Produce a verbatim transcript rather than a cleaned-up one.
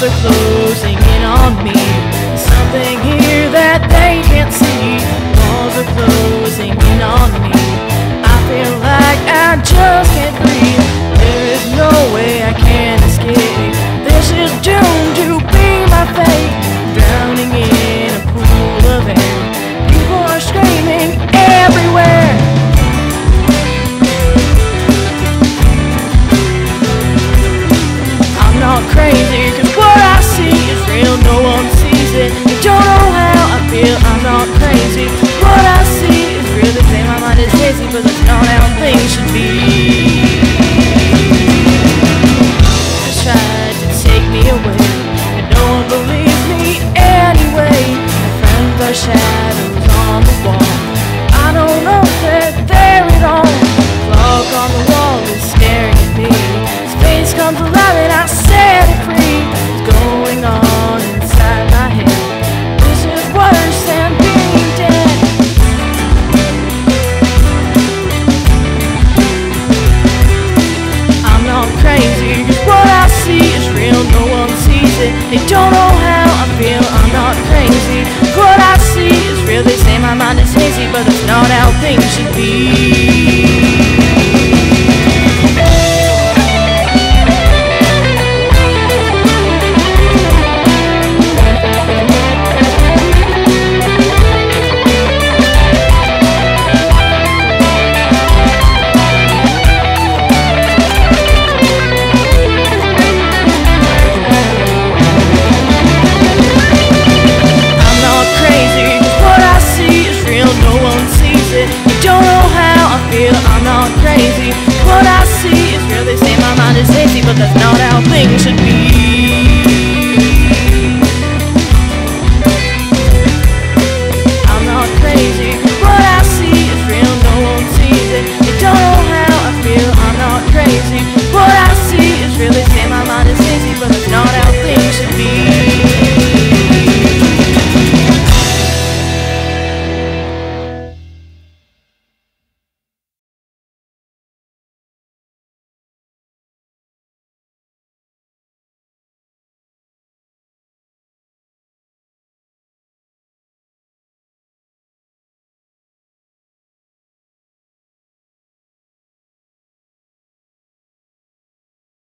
walls are closing in on me. There's something here that they can't see. Walls are closing in on me. I feel like I just can't breathe. There is no way I can escape. This is doomed to be my fate. Drowning in a pool of air. People are screaming everywhere. Crazy, cause what I see is real, no one sees it. I don't know how I feel, I'm not crazy. What I see is real, they say my mind is hazy, but that's not how things should be. They tried to take me away, and no one believes me anyway. My friends are shadows on the wall, I don't know if they're there at all. The clock on the wall is staring at me. Space comes alive and I set it free. What's going on inside my head? This is worse than being dead. I'm not crazy, cause what I see is real, no one sees it. They don't know how I feel, I'm not crazy. What I see is real, they say my mind is hazy, but that's not how things should be. I'm not crazy. What I see is real, they say my mind is hazy, but that's not how things should be.